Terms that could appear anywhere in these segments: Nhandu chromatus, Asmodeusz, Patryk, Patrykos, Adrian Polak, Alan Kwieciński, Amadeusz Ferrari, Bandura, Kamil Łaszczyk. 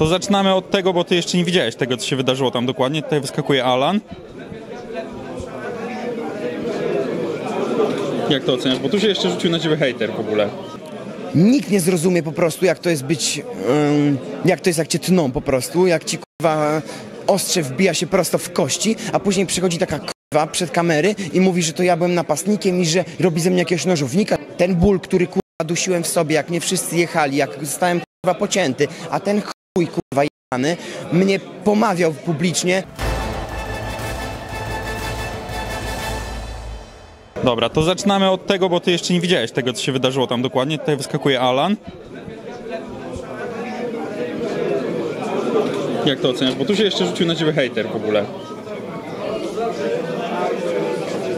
To zaczynamy od tego, bo ty jeszcze nie widziałeś tego, co się wydarzyło tam dokładnie. Tutaj wyskakuje Alan. Jak to oceniasz? Bo tu się jeszcze rzucił na ciebie hejter w ogóle. Nikt nie zrozumie po prostu, jak to jest być, jak cię tną po prostu, jak ci kurwa ostrze wbija się prosto w kości, a później przychodzi taka kurwa przed kamery i mówi, że to ja byłem napastnikiem i że robi ze mnie jakiegoś nożownika. Ten ból, który kurwa dusiłem w sobie, jak nie wszyscy jechali, jak zostałem kurwa pocięty, a ten chuj kurwa jebany mnie pomawiał publicznie. Dobra, to zaczynamy od tego, bo ty jeszcze nie widziałeś tego, co się wydarzyło tam dokładnie. Tutaj wyskakuje Alan. Jak to oceniasz? Bo tu się jeszcze rzucił na ciebie hejter w ogóle.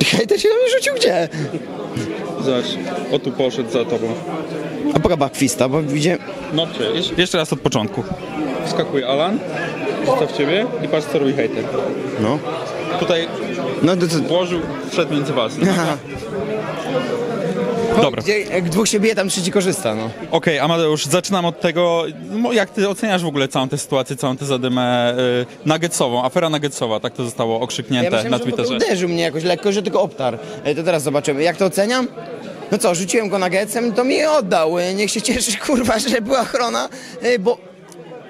Hejter się na mnie rzucił gdzie? Zaś, o tu poszedł za tobą. A poga kwista, bo widzę... No, jeszcze raz od początku. Wyskakuje Alan, zostaw ciebie i patrz, co robi hejter. No. Tutaj... No to włożył, wszedł między was. No. Dobra. Jak dwóch się bije, tam trzeci korzysta. No. Okej, Amadeusz, zaczynam od tego, jak ty oceniasz w ogóle całą tę sytuację, całą tę zadymę nuggetsową, afera nuggetsowa, tak to zostało okrzyknięte na Twitterze. Ja uderzył mnie jakoś lekko, że tylko obtarł. To teraz zobaczymy. Jak to oceniam? No co, rzuciłem go nuggetsem, to mi je oddał. Niech się cieszy, kurwa, że była ochrona, bo...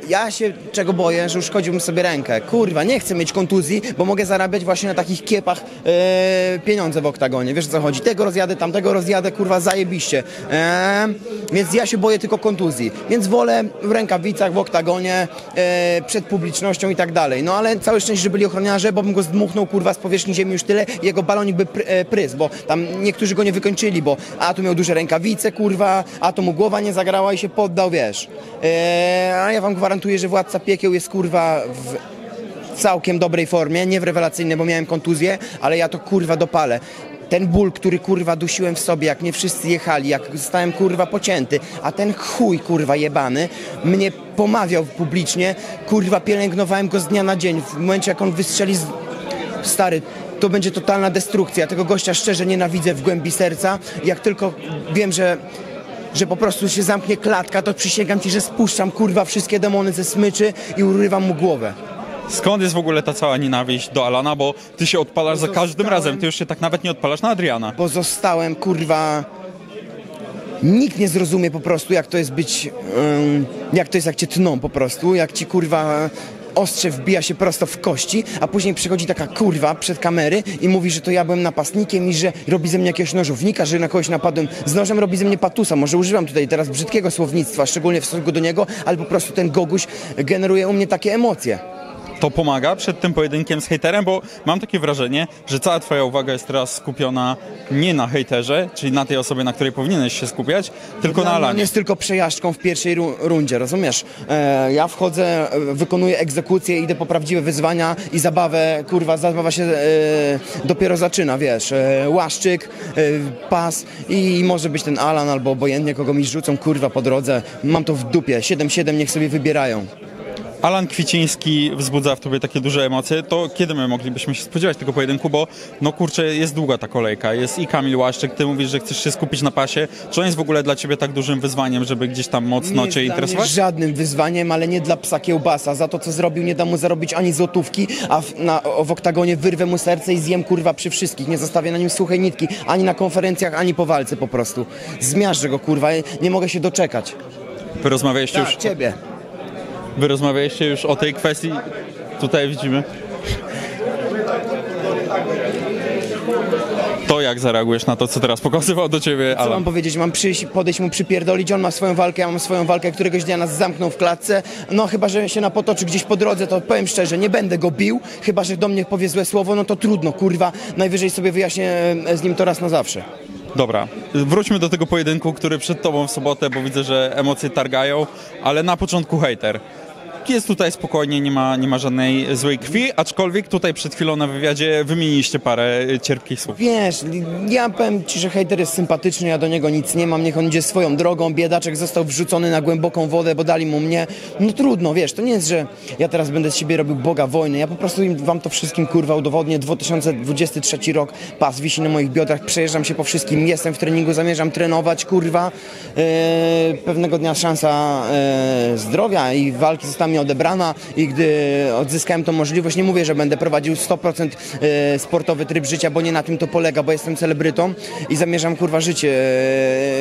Ja się czego boję, że uszkodziłbym sobie rękę. Kurwa, nie chcę mieć kontuzji, bo mogę zarabiać właśnie na takich kiepach pieniądze w oktagonie. Wiesz, o co chodzi? Tego rozjadę, tamtego rozjadę, kurwa, zajebiście. Więc ja się boję tylko kontuzji. Więc wolę w rękawicach, w oktagonie, przed publicznością i tak dalej. No ale całe szczęście, że byli ochroniarze, bo bym go zdmuchnął, kurwa, z powierzchni ziemi już tyle. Jego balonik by prysł, bo tam niektórzy go nie wykończyli, bo a tu miał duże rękawice, kurwa, a tu mu głowa nie zagrała i się poddał, wiesz. A ja wam gwarantuję, że władca piekieł jest kurwa w całkiem dobrej formie, nie w rewelacyjnej, bo miałem kontuzję, ale ja to kurwa dopalę. Ten ból, który kurwa dusiłem w sobie, jak nie wszyscy jechali, jak zostałem kurwa pocięty, a ten chuj kurwa jebany mnie pomawiał publicznie, kurwa pielęgnowałem go z dnia na dzień, w momencie jak on wystrzeli z... Stary, to będzie totalna destrukcja, tego gościa szczerze nienawidzę w głębi serca, jak tylko wiem, że po prostu się zamknie klatka, to przysięgam ci, że spuszczam kurwa wszystkie demony ze smyczy i urywam mu głowę. Skąd jest w ogóle ta cała nienawiść do Alana, bo ty się odpalasz za każdym razem, ty już się tak nawet nie odpalasz na Adriana. Pozostałem kurwa... Nikt nie zrozumie po prostu, jak to jest być... jak cię tną po prostu, jak ci kurwa... ostrze wbija się prosto w kości, a później przychodzi taka kurwa przed kamery i mówi, że to ja byłem napastnikiem i że robi ze mnie jakiegoś nożownika, że na kogoś napadłem z nożem, robi ze mnie patusa. Może używam tutaj teraz brzydkiego słownictwa, szczególnie w stosunku do niego, ale po prostu ten goguś generuje u mnie takie emocje. To pomaga przed tym pojedynkiem z hejterem, bo mam takie wrażenie, że cała twoja uwaga jest teraz skupiona nie na hejterze, czyli na tej osobie, na której powinieneś się skupiać, tylko na Alanie. On jest tylko przejażdżką w pierwszej rundzie, rozumiesz? Ja wchodzę, wykonuję egzekucję, idę po prawdziwe wyzwania i zabawę, kurwa, zabawa się dopiero zaczyna, wiesz, Łaszczyk, pas i może być ten Alan albo obojętnie kogo mi rzucą, kurwa, po drodze. Mam to w dupie, 7-7 niech sobie wybierają. Alan Kwieciński wzbudza w tobie takie duże emocje, to kiedy my moglibyśmy się spodziewać tego pojedynku, bo no kurczę, jest długa ta kolejka, jest i Kamil Łaszczyk, ty mówisz, że chcesz się skupić na pasie, czy on jest w ogóle dla ciebie tak dużym wyzwaniem, żeby gdzieś tam mocno cię interesować? Nie żadnym wyzwaniem, ale nie dla psa kiełbasa, za to co zrobił nie da mu zarobić ani złotówki, a w oktagonie wyrwę mu serce i zjem kurwa przy wszystkich, nie zostawię na nim suchej nitki, ani na konferencjach, ani po walce po prostu, zmiażdżę go kurwa, nie mogę się doczekać. Wy rozmawialiście już... ciebie. Wy rozmawialiście już o tej kwestii, tutaj widzimy. To jak zareagujesz na to, co teraz pokazywał do ciebie Alan? Co mam powiedzieć, mam przyjść, podejść mu, przypierdolić, on ma swoją walkę, ja mam swoją walkę, któregoś dnia nas zamknął w klatce, no chyba, że się napotoczy gdzieś po drodze, to powiem szczerze, nie będę go bił, chyba, że do mnie powie złe słowo, no to trudno, kurwa, najwyżej sobie wyjaśnię z nim to raz na zawsze. Dobra, wróćmy do tego pojedynku, który przed tobą w sobotę, bo widzę, że emocje targają, ale na początku hejter. Jest tutaj spokojnie, nie ma żadnej złej krwi, aczkolwiek tutaj przed chwilą na wywiadzie wymieniliście parę cierpkich słów. Wiesz, ja powiem ci, że hejter jest sympatyczny, ja do niego nic nie mam, niech on idzie swoją drogą, biedaczek został wrzucony na głęboką wodę, bo dali mu mnie. No trudno, wiesz, to nie jest, że ja teraz będę z siebie robił boga wojny, ja po prostu wam to wszystkim kurwa udowodnię, 2023 rok, pas wisi na moich biodrach, przejeżdżam się po wszystkim, jestem w treningu, zamierzam trenować, kurwa. Pewnego dnia szansa zdrowia i walki została mi odebrana i gdy odzyskałem tą możliwość, nie mówię, że będę prowadził 100% sportowy tryb życia, bo nie na tym to polega, bo jestem celebrytą i zamierzam kurwa życie,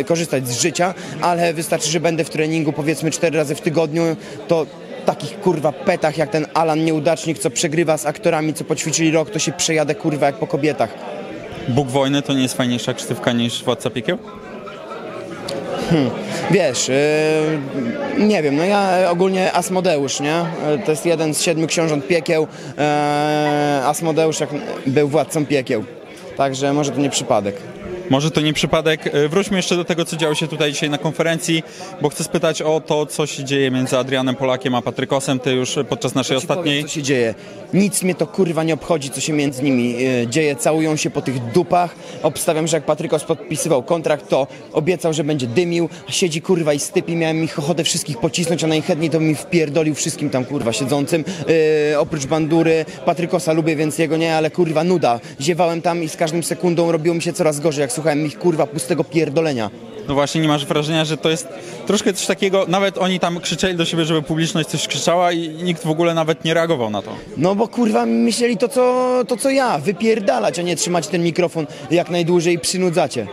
korzystać z życia, ale wystarczy, że będę w treningu powiedzmy 4 razy w tygodniu, to takich kurwa petach jak ten Alan nieudacznik, co przegrywa z aktorami, co poćwiczyli rok, to się przejadę kurwa jak po kobietach. Bóg wojny to nie jest fajniejsza krzywka niż władca piekieł? Wiesz, nie wiem, no ja ogólnie Asmodeusz, nie? To jest jeden z 7 książąt piekieł. Asmodeusz jak był władcą piekieł, także może to nie przypadek. Może to nie przypadek. Wróćmy jeszcze do tego, co działo się tutaj dzisiaj na konferencji, bo chcę spytać o to, co się dzieje między Adrianem Polakiem a Patrykosem. Ty już podczas naszej ostatniej... Powiem, co się dzieje. Nic mnie to kurwa nie obchodzi, co się między nimi dzieje. Całują się po tych dupach. Obstawiam, że jak Patrykos podpisywał kontrakt, to obiecał, że będzie dymił. Siedzi kurwa i stypi. Miałem ich ochotę wszystkich pocisnąć, a najchętniej to mi wpierdolił wszystkim tam kurwa siedzącym. Oprócz Bandury. Patrykosa lubię, więc jego nie, ale kurwa nuda. Ziewałem tam i z każdą sekundą robiło mi się coraz gorzej, jak słuchałem ich kurwa pustego pierdolenia. No właśnie, nie masz wrażenia, że to jest troszkę coś takiego, nawet oni tam krzyczeli do siebie, żeby publiczność coś krzyczała i nikt w ogóle nawet nie reagował na to. No bo kurwa myśleli to co ja, wypierdalać, a nie trzymać ten mikrofon jak najdłużej i przynudzacie.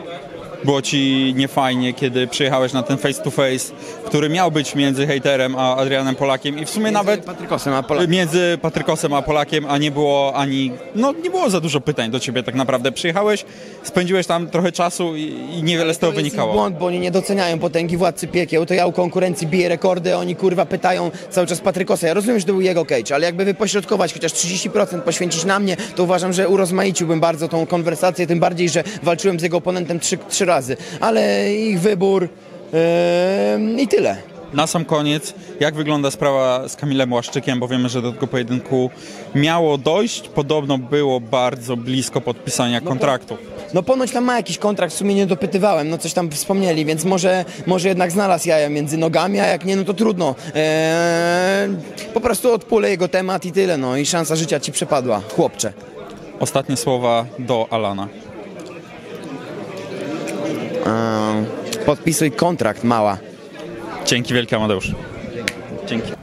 Było ci niefajnie, kiedy przyjechałeś na ten face to face, który miał być między hejterem a Adrianem Polakiem i w sumie między nawet Patrykosem a Polakiem. Między Patrykosem a Polakiem, a nie było ani, no nie było za dużo pytań do ciebie tak naprawdę. Przyjechałeś, spędziłeś tam trochę czasu i niewiele z tego wynikało. To jest błąd, bo oni nie doceniają potęgi władcy piekieł, to ja u konkurencji biję rekordy, oni kurwa pytają cały czas Patrykosa. Ja rozumiem, że to był jego cage, ale jakby wypośrodkować, chociaż 30% poświęcić na mnie, to uważam, że urozmaiciłbym bardzo tą konwersację, tym bardziej, że walczyłem z jego oponentem 3 razy, ale ich wybór i tyle. Na sam koniec, jak wygląda sprawa z Kamilem Łaszczykiem, bo wiemy, że do tego pojedynku miało dojść, podobno było bardzo blisko podpisania kontraktu. No ponoć tam ma jakiś kontrakt, w sumie nie dopytywałem, no coś tam wspomnieli, więc może jednak znalazł jaja między nogami, a jak nie, no to trudno. Po prostu odpulę jego temat i tyle, no i szansa życia ci przepadła, chłopcze. Ostatnie słowa do Alana. Podpisuj kontrakt, mała. Dzięki wielkie, Amadeusz. Dzięki.